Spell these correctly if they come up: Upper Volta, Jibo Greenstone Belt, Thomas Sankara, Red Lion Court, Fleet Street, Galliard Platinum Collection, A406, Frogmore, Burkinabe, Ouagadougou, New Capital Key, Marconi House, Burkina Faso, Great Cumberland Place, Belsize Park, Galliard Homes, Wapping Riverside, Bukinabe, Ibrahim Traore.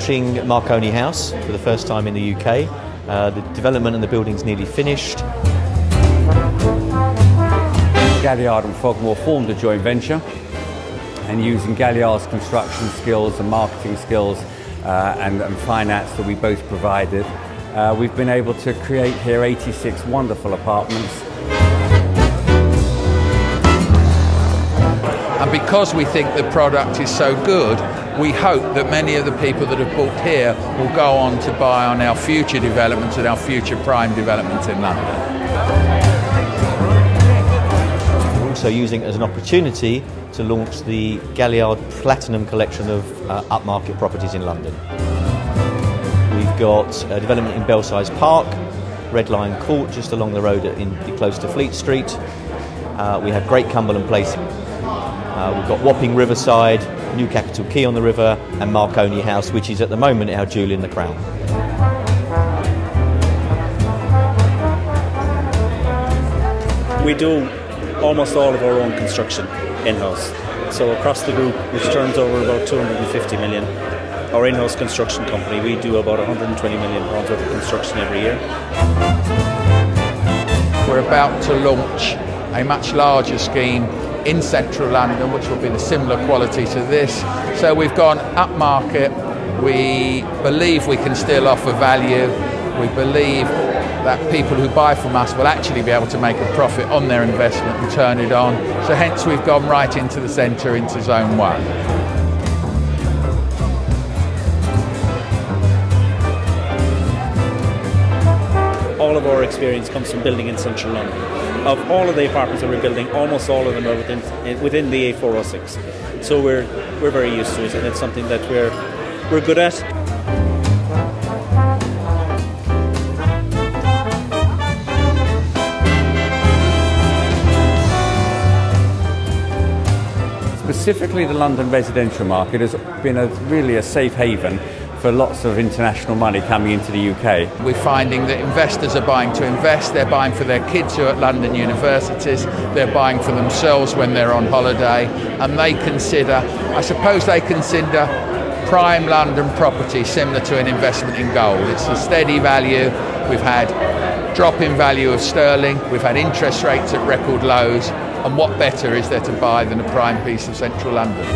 launching Marconi House for the first time in the UK. The development and the building's nearly finished. Galliard and Frogmore formed a joint venture, and using Galliard's construction skills and marketing skills and finance that we both provided, we've been able to create here 86 wonderful apartments. And because we think the product is so good, we hope that many of the people that have bought here will go on to buy on our future developments and our future prime developments in London. We're also using it as an opportunity to launch the Galliard Platinum Collection of upmarket properties in London. We've got a development in Belsize Park, Red Lion Court just along the road close to Fleet Street. We have Great Cumberland Place. We've got Wapping Riverside, New Capital Key on the river, and Marconi House, which is at the moment our jewel in the crown. We do almost all of our own construction in-house. So across the group, which turns over about 250 million, our in-house construction company, we do about 120 million pounds worth of construction every year. We're about to launch a much larger scheme in central London, which will be the similar quality to this. So we've gone upmarket. We believe we can still offer value. We believe that people who buy from us will actually be able to make a profit on their investment and turn it on. So hence we've gone right into the centre, into Zone 1. All of our experience comes from building in central London. Of all of the apartments that we're building, almost all of them are within the A406. So we're very used to it, and it's something that we're good at. Specifically, the London residential market has been really a safe haven for lots of international money coming into the UK. We're finding that investors are buying to invest, they're buying for their kids who are at London universities, they're buying for themselves when they're on holiday, and they consider, I suppose they consider prime London property similar to an investment in gold. It's a steady value. We've had drop in value of sterling, we've had interest rates at record lows, and what better is there to buy than a prime piece of central London.